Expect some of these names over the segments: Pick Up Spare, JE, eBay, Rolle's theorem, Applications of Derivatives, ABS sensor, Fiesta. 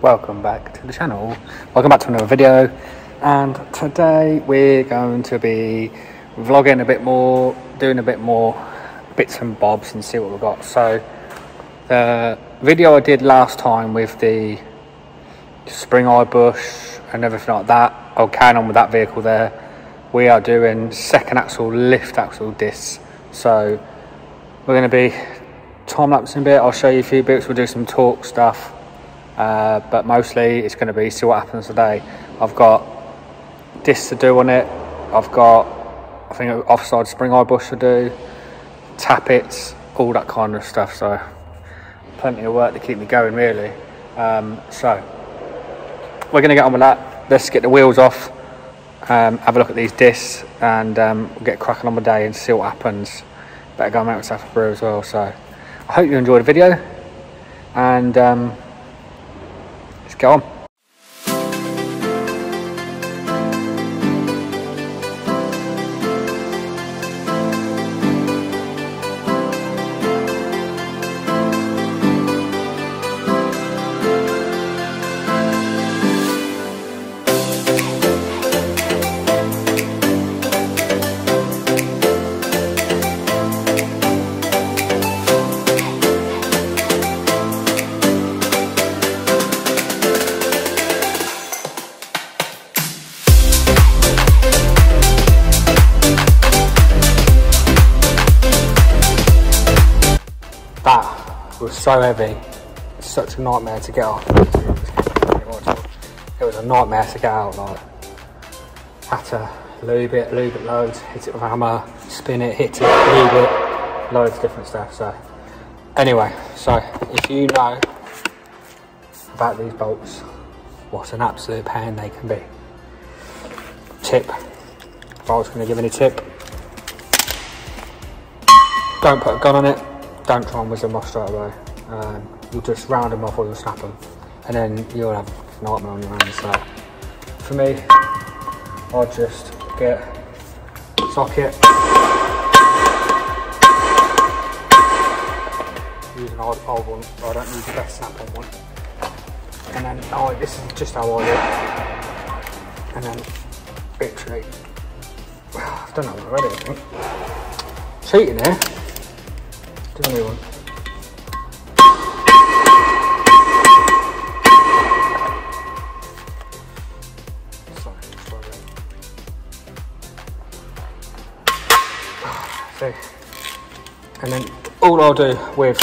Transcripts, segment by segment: Welcome back to the channel, welcome back to another video, and today we're going to be vlogging a bit more, doing a bit more bits and bobs and see what we've got. So the video I did last time with the spring eye bush and everything like that, I'll carry on with that vehicle there. We are doing second axle lift axle discs, so we're going to be time lapsing a bit. I'll show you a few bits, we'll do some torque stuff. But mostly it's going to be see what happens today. I've got discs to do on it, I've got I think an offside spring eye bush to do, tappets, all that kind of stuff, so plenty of work to keep me going really. So we're going to get on with that. Let's get the wheels off, have a look at these discs, and we'll get cracking on the day and see what happens. Better go and make myself a brew as well. So I hope you enjoyed the video, and go on. So heavy, it's such a nightmare to get off. It was a nightmare to get out, like, had to lube it loads, hit it with a hammer, spin it, hit it, lube it, loads of different stuff. So anyway, so if you know about these bolts, what an absolute pain they can be. Tip, if I was going to give any tip, don't put a gun on it, don't try and whiz them off straight away. You'll just round them off or you'll snap them, and then you'll have a nightmare on your hands. So for me, I'll just get a socket, use an old one, I don't use the best snap-on one, and then this is just how I do it, and then literally, I've done that one already I think. Cheating here, do a new one. And then all I'll do with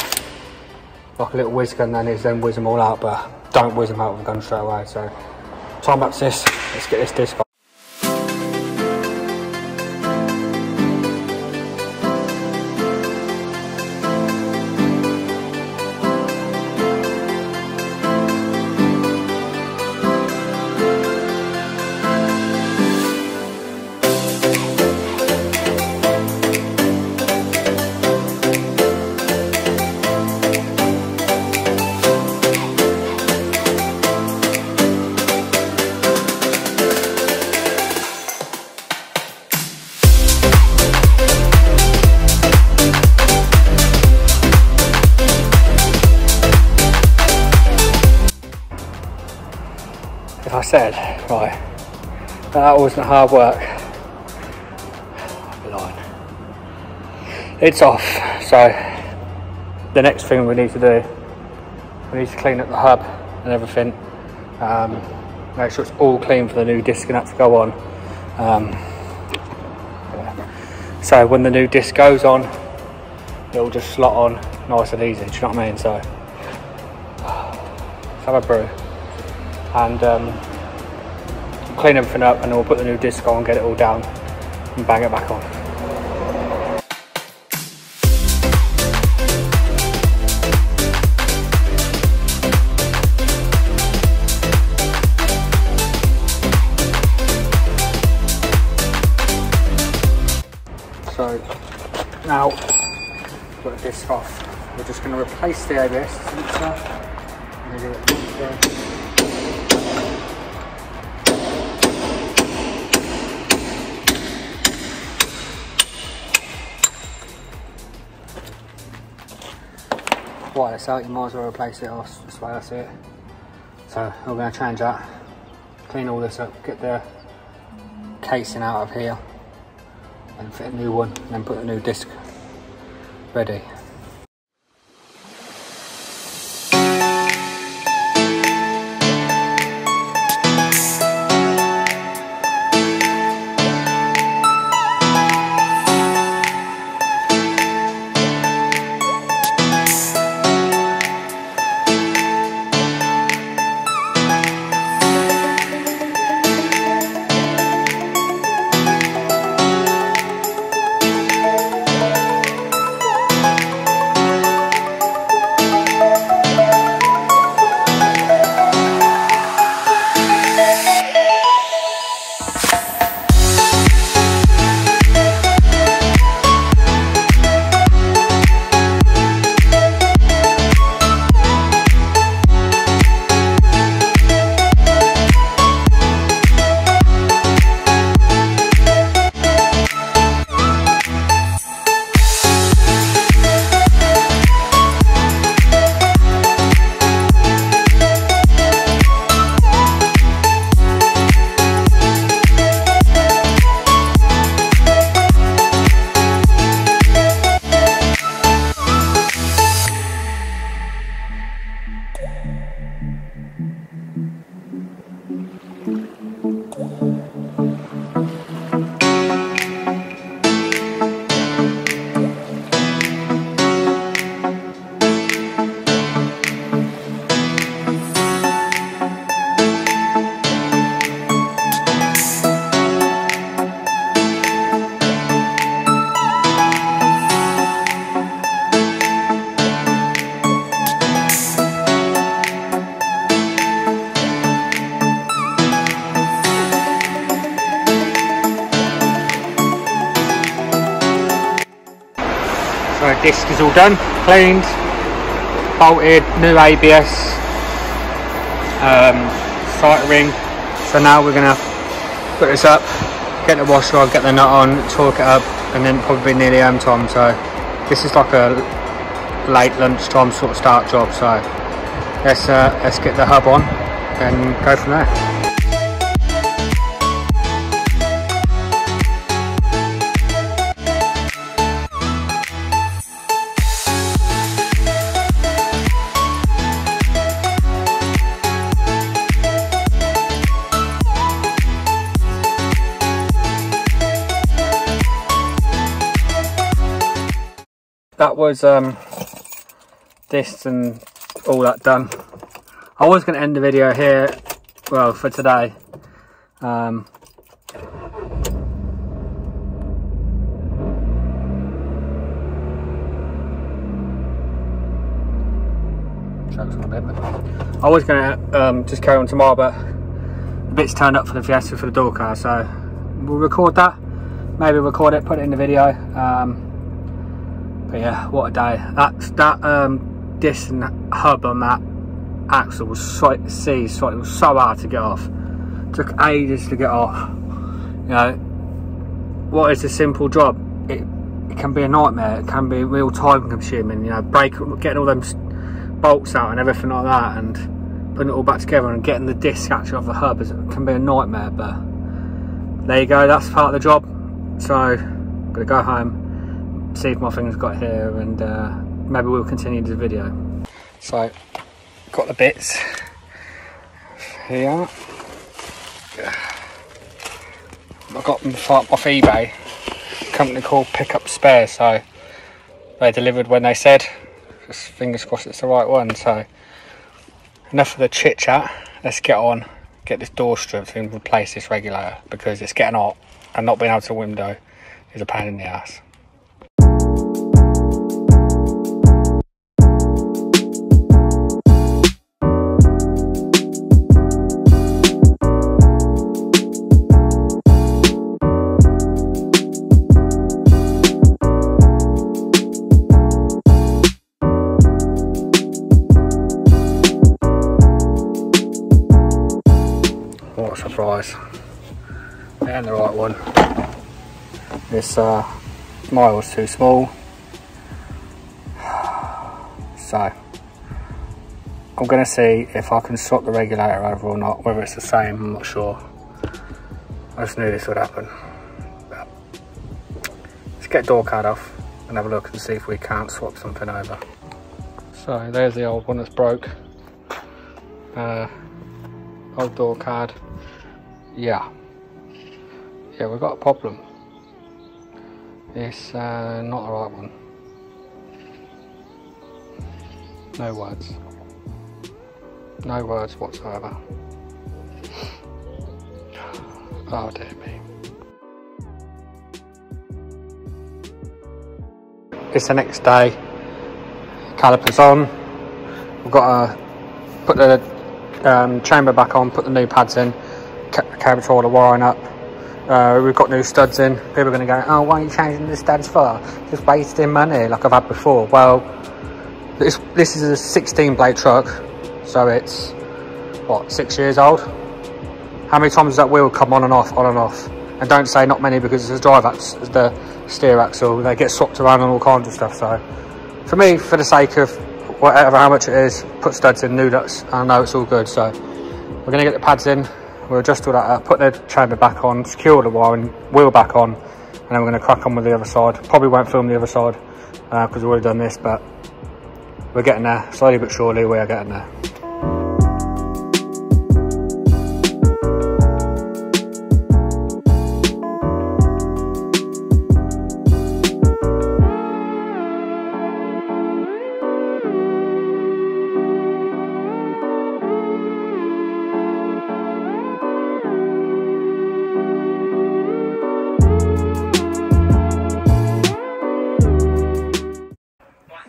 like a little whiz gun then is then whiz them all out, but don't whiz them out with a gun straight away. So time lapse this, let's get this disc on. I said, right, that wasn't hard work. I'm lying. It's off, so the next thing we need to do, we need to clean up the hub and everything, make sure it's all clean for the new disc and that to go on. Yeah. So when the new disc goes on, it'll just slot on nice and easy, do you know what I mean? So, let's have a brew. And clean everything up, and then we'll put the new disc on, get it all down, and bang it back on. So now we've got the disc off, we're just going to replace the ABS sensor, and we'll do it there. Out, you might as well replace it, that's the way I see it. So we're going to change that, clean all this up, get the casing out of here and fit a new one, and then put a new disc ready. Disc is all done, cleaned, bolted, new ABS sight ring. So now we're going to put this up, get the washer on, get the nut on, torque it up, and then probably near the end time. So this is like a late lunchtime sort of start job, so let's get the hub on and go from there. That was this and all that done. I was going to end the video here, well, for today. I was going to just carry on tomorrow, but the bit's turned up for the Fiesta, for the door car, so we'll record that, maybe record it, put it in the video. But yeah, what a day. That disc and hub on that axle was it was so hard to get off. Took ages to get off. You know, what is a simple job? It can be a nightmare. It can be real time consuming. You know, getting all them bolts out and everything like that, and putting it all back together, and getting the disc actually off the hub can be a nightmare. But there you go. That's part of the job. So I'm gonna go home, see if my things got here, and maybe we'll continue the video. So got the bits here. I got them off eBay, a company called Pick Up Spare, so they delivered when they said. Just fingers crossed it's the right one. So enough of the chit chat, let's get on, get this door stripped and replace this regulator, because it's getting hot and not being able to window is a pain in the ass. And the right one. This mile was too small, so I'm going to see if I can swap the regulator over or not, whether it's the same, I'm not sure. I just knew this would happen. But let's get door card off and have a look and see if we can't swap something over. So there's the old one that's broke. Old door card. Yeah, we've got a problem. It's not the right one. No words. No words whatsoever. Oh dear me. It's the next day. Caliper's on. We've got to put the chamber back on, put the new pads in, kept all the wiring up. We've got new studs in. People are going to go, oh, why are you changing the studs for? Just wasting money like I've had before. Well, this is a 16 blade truck, so it's, what, 6 years old? How many times does that wheel come on and off, on and off? And don't say not many, because it's the steer axle, they get swapped around and all kinds of stuff. So for me, for the sake of whatever, how much it is, put studs in, new nuts, and I know it's all good. So we're going to get the pads in, we'll adjust all that up, put the chamber back on, secure the wiring, wheel back on, and then we're going to crack on with the other side. Probably won't film the other side because we've already done this, but we're getting there, slowly but surely we are getting there.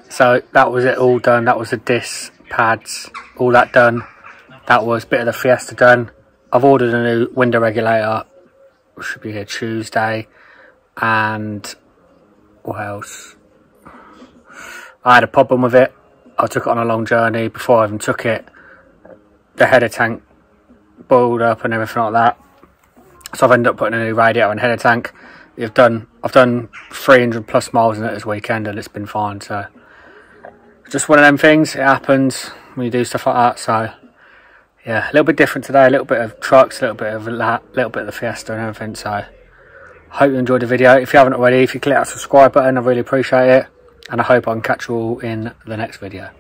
So that was it all done. That was the discs, pads, all that done. That was a bit of the Fiesta done. I've ordered a new window regulator, which should be here Tuesday. And what else? I had a problem with it. I took it on a long journey before I even took it. The header tank boiled up and everything like that. So I've ended up putting a new radiator and header tank. I've done 300 plus miles in it this weekend and it's been fine, so. Just one of them things, it happens when you do stuff like that. So yeah, a little bit different today, a little bit of trucks, a little bit of that, a little bit of the Fiesta and everything. So hope you enjoyed the video. If you haven't already, if you click that subscribe button, I really appreciate it, and I hope I can catch you all in the next video.